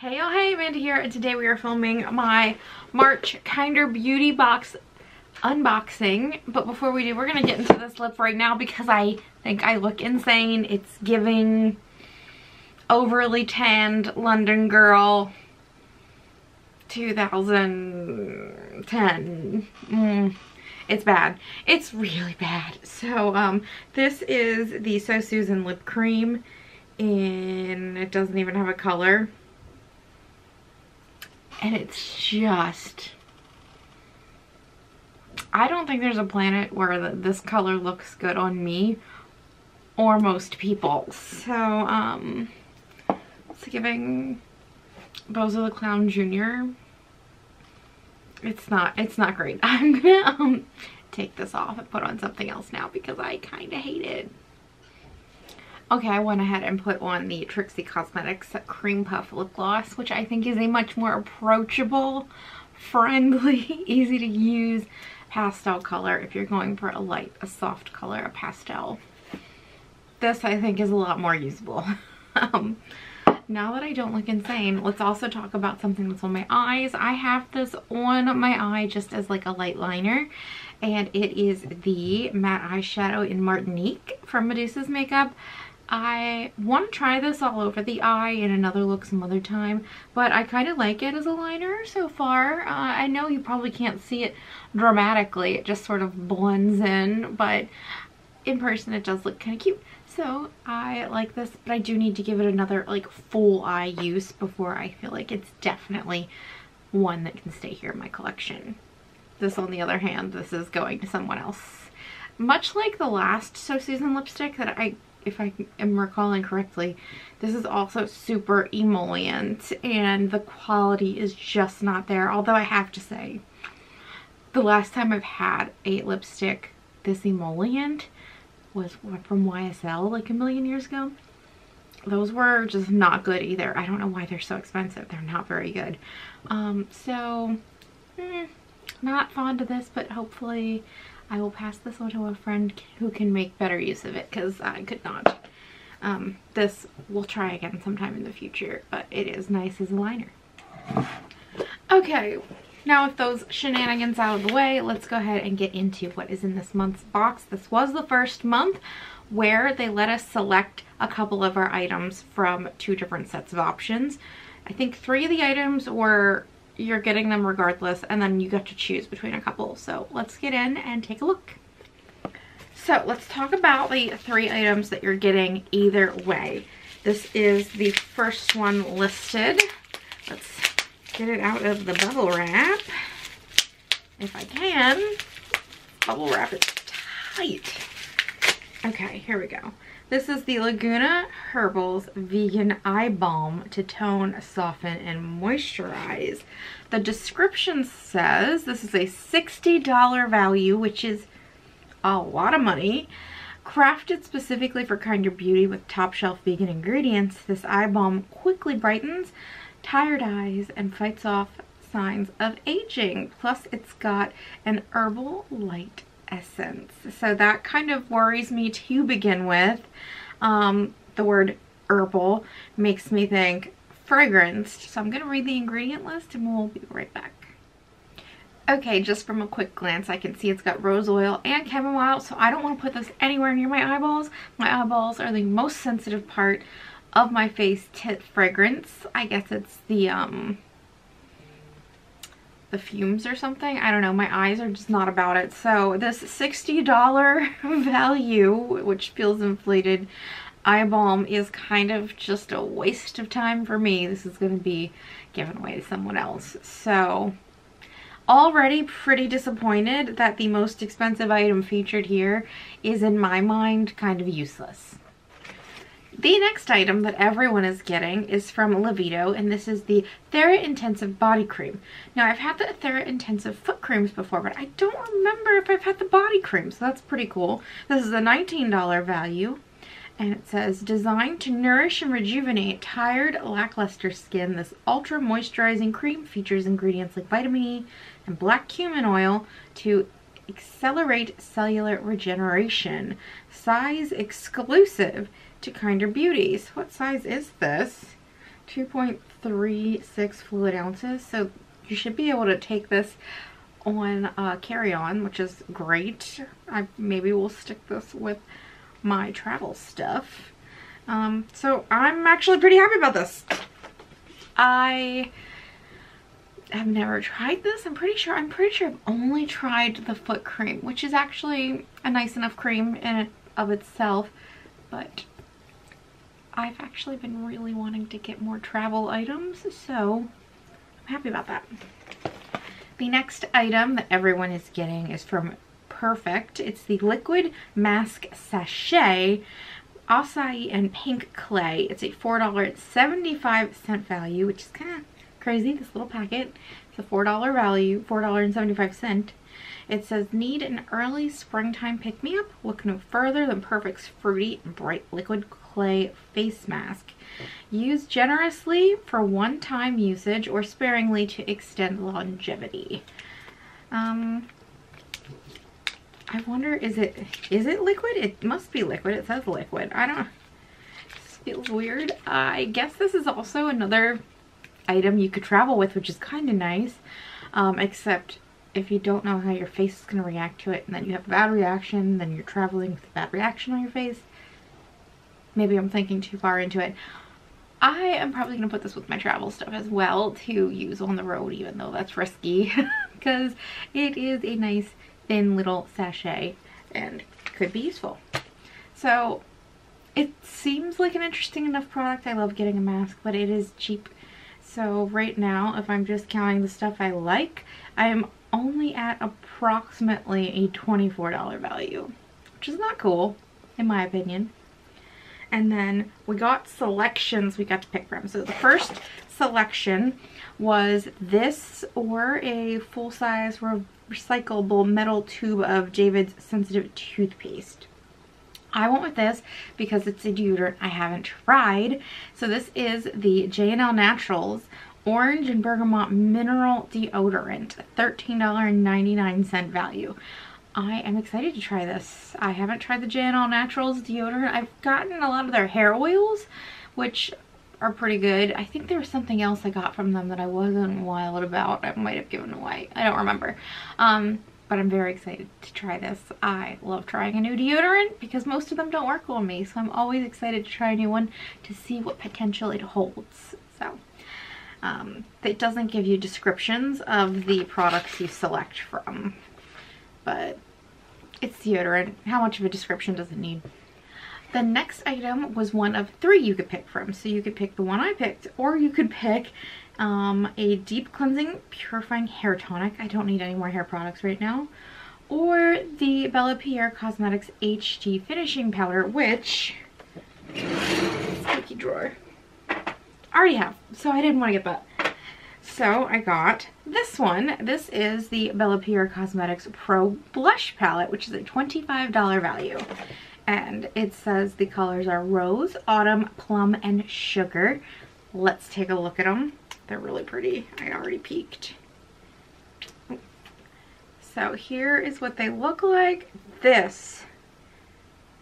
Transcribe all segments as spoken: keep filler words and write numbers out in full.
Hey oh hey, Amanda here, and today we are filming my March Kinder Beauty Box unboxing. But before we do, we're gonna get into this lip right now because I think I look insane. It's giving overly tanned London girl two thousand ten. Mm, it's bad. It's really bad. So um, this is the So Susan lip cream, and it doesn't even have a color. And it's just, I don't think there's a planet where the, this color looks good on me or most people. So, um, it's giving Bozo the Clown Junior It's not, it's not great. I'm gonna um, take this off and put on something else now because I kind of hate it. Okay, I went ahead and put on the Trixie Cosmetics Cream Puff Lip Gloss, which I think is a much more approachable, friendly, easy to use pastel color if you're going for a light, a soft color, a pastel. This, I think, is a lot more usable. um, now that I don't look insane, let's also talk about something that's on my eyes. I have this on my eye just as like a light liner, and it is the matte eyeshadow in Martinique from Medusa's Makeup. I want to try this all over the eye in another look some other time, but I kind of like it as a liner so far. Uh, I know you probably can't see it dramatically. It just sort of blends in, but in person it does look kind of cute. So I like this, but I do need to give it another like full eye use before I feel like it's definitely one that can stay here in my collection. This, on the other hand, this is going to someone else. Much like the last So Susan lipstick that I, if I am recalling correctly, this is also super emollient and the quality is just not there. Although I have to say, the last time I've had a lipstick this emollient was from Y S L like a million years ago. Those were just not good either. I don't know why they're so expensive. They're not very good. Um, so, eh, not fond of this, but hopefully I will pass this on to a friend who can make better use of it because I could not. Um, this we'll try again sometime in the future, but it is nice as a liner. Okay, now with those shenanigans out of the way, let's go ahead and get into what is in this month's box. This was the first month where they let us select a couple of our items from two different sets of options. I think three of the items were, you're getting them regardless, and then you get to choose between a couple. So let's get in and take a look. So let's talk about the three items that you're getting either way. This is the first one listed. Let's get it out of the bubble wrap. If I can, bubble wrap is tight. Okay, here we go. This is the Laguna Herbals Vegan Eye Balm to Tone, Soften, and Moisturize. The description says this is a sixty dollar value, which is a lot of money. Crafted specifically for Kinder Beauty with top shelf vegan ingredients, this eye balm quickly brightens tired eyes and fights off signs of aging. Plus, it's got an herbal light essence, so that kind of worries me to begin with. Um, the word herbal makes me think fragranced, so I'm gonna read the ingredient list and we'll be right back. Okay, just from a quick glance I can see it's got rose oil and chamomile, so I don't want to put this anywhere near my eyeballs. My eyeballs are the most sensitive part of my face to fragrance. I guess it's the um the fumes or something. I don't know, my eyes are just not about it. So this sixty dollar value, which feels inflated, eye balm is kind of just a waste of time for me. This is going to be given away to someone else. So already pretty disappointed that the most expensive item featured here is, in my mind, kind of useless. The next item that everyone is getting is from Lavido, and this is the Thera Intensive Body Cream. Now, I've had the Thera Intensive Foot Creams before, but I don't remember if I've had the body cream, so that's pretty cool. This is a nineteen dollar value, and it says, designed to nourish and rejuvenate tired, lackluster skin, this ultra-moisturizing cream features ingredients like vitamin E and black cumin oil to accelerate cellular regeneration. Size exclusive to Kinder Beauties. What size is this? two point zero point three six fluid ounces, so you should be able to take this on uh, carry-on, which is great. I maybe will stick this with my travel stuff. Um, so I'm actually pretty happy about this. I have never tried this. I'm pretty sure, I'm pretty sure I've only tried the foot cream, which is actually a nice enough cream in and of itself, but I've actually been really wanting to get more travel items, so I'm happy about that. The next item that everyone is getting is from Perfect. It's the Liquid Mask Sachet, Acai and Pink Clay. It's a four dollars and seventy-five cents value, which is kind of crazy, this little packet. It's a four dollar value, four dollars and seventy-five cents. It says, need an early springtime pick-me-up? Look no further than Perfect's fruity and bright liquid clay face mask. Use generously for one-time usage or sparingly to extend longevity. Um... I wonder, is it, is it liquid? It must be liquid. It says liquid. I don't know. This feels weird. I guess this is also another item you could travel with, which is kind of nice. Um, except if you don't know how your face is going to react to it, and then you have a bad reaction, then you're traveling with a bad reaction on your face. Maybe I'm thinking too far into it. I am probably going to put this with my travel stuff as well to use on the road, even though that's risky, because it is a nice thin little sachet and could be useful. So it seems like an interesting enough product. I love getting a mask, but it is cheap. So right now, if I'm just counting the stuff I like, I am only at approximately a twenty-four dollar value, which is not cool in my opinion. And then we got selections we got to pick from. So the first selection was this, or a full-size recyclable metal tube of David's Sensitive toothpaste. I went with this because it's a deodorant I haven't tried. So this is the J and L Naturals Orange and Bergamot Mineral Deodorant, thirteen dollars and ninety-nine cents value. I am excited to try this. I haven't tried the J and L Naturals deodorant. I've gotten a lot of their hair oils, which are pretty good. I think there was something else I got from them that I wasn't wild about. I might have given away. I don't remember. Um, but I'm very excited to try this. I love trying a new deodorant because most of them don't work on me. So I'm always excited to try a new one to see what potential it holds. So um, it doesn't give you descriptions of the products you select from, but it's deodorant. How much of a description does it need? The next item was one of three you could pick from. So you could pick the one I picked, or you could pick um, a deep cleansing purifying hair tonic. I don't need any more hair products right now. Or the Bella Pierre Cosmetics H D finishing powder, which, sneaky drawer, I already have. So I didn't want to get that. So I got this one. This is the Bella Pierre Cosmetics Pro Blush Palette, which is a twenty-five dollar value. And it says the colors are Rose, Autumn, Plum, and Sugar. Let's take a look at them. They're really pretty. I already peeked. So here is what they look like. This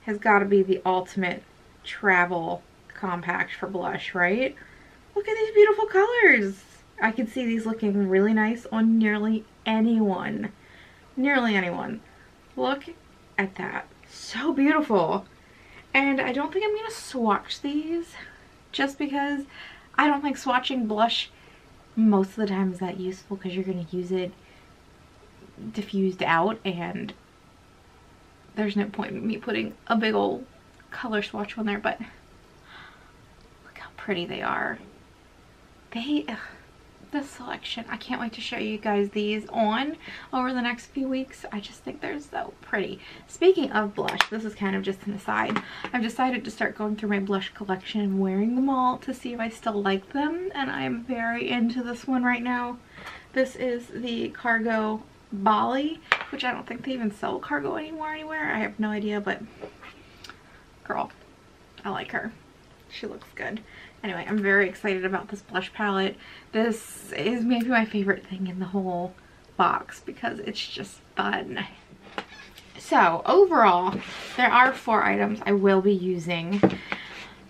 has got to be the ultimate travel compact for blush, right? Look at these beautiful colors. I can see these looking really nice on nearly anyone. Nearly anyone. Look at that. So beautiful. And I don't think I'm going to swatch these, just because I don't think swatching blush most of the time is that useful, because you're going to use it diffused out, and there's no point in me putting a big old color swatch on there. But look how pretty they are. They... Ugh. This selection, I can't wait to show you guys these on over the next few weeks. I just think they're so pretty. Speaking of blush, this is kind of just an aside. I've decided to start going through my blush collection and wearing them all to see if I still like them, and I'm very into this one right now. This is the Cargo Bali, which I don't think they even sell Cargo anymore anywhere. I have no idea, but girl, I like her. She looks good. Anyway, I'm very excited about this blush palette. This is maybe my favorite thing in the whole box because it's just fun. So overall, there are four items I will be using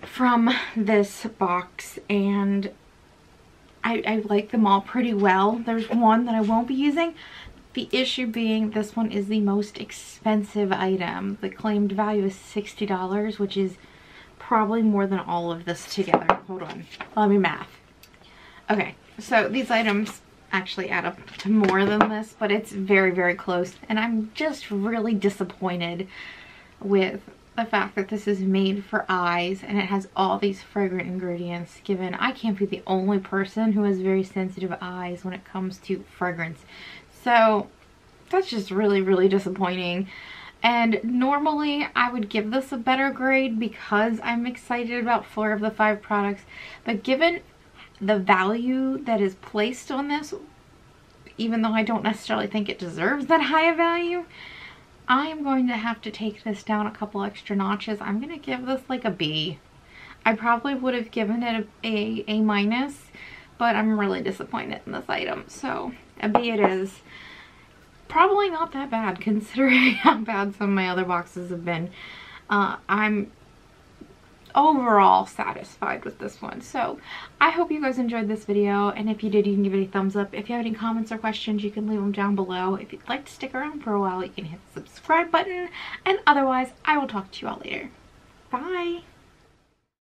from this box, and I, I like them all pretty well. There's one that I won't be using. The issue being this one is the most expensive item. The claimed value is sixty dollars, which is probably more than all of this together. Hold on, let me math. Okay, so these items actually add up to more than this, but it's very, very close. And I'm just really disappointed with the fact that this is made for eyes and it has all these fragrant ingredients, given I can't be the only person who has very sensitive eyes when it comes to fragrance. So that's just really, really disappointing. And normally I would give this a better grade because I'm excited about four of the five products, but given the value that is placed on this, even though I don't necessarily think it deserves that high a value, I am going to have to take this down a couple extra notches. I'm going to give this like a B. I probably would have given it a A minus, but I'm really disappointed in this item. So a B it is. Probably not that bad considering how bad some of my other boxes have been. Uh, I'm overall satisfied with this one. So I hope you guys enjoyed this video, and if you did, you can give it a thumbs up. If you have any comments or questions, you can leave them down below. If you'd like to stick around for a while, you can hit the subscribe button, and otherwise I will talk to you all later. Bye.